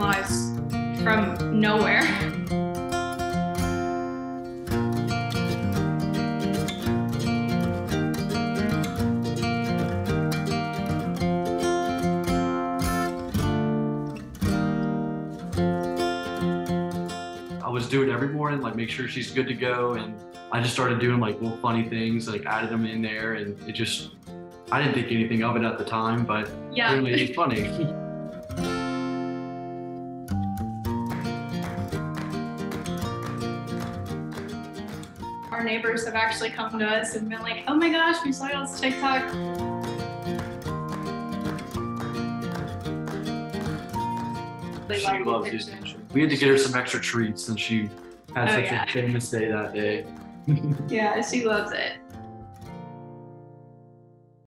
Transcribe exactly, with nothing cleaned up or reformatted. lives from nowhere. I was doing every morning, like make sure she's good to go, and I just started doing like little funny things, like added them in there, and it just, I didn't think anything of it at the time, but yeah, really it's funny. Our neighbors have actually come to us and been like, oh my gosh, we saw you on TikTok. She loves Disney. We had to get her some extra treats since she had oh, such yeah. a famous day that day. Yeah, she loves it.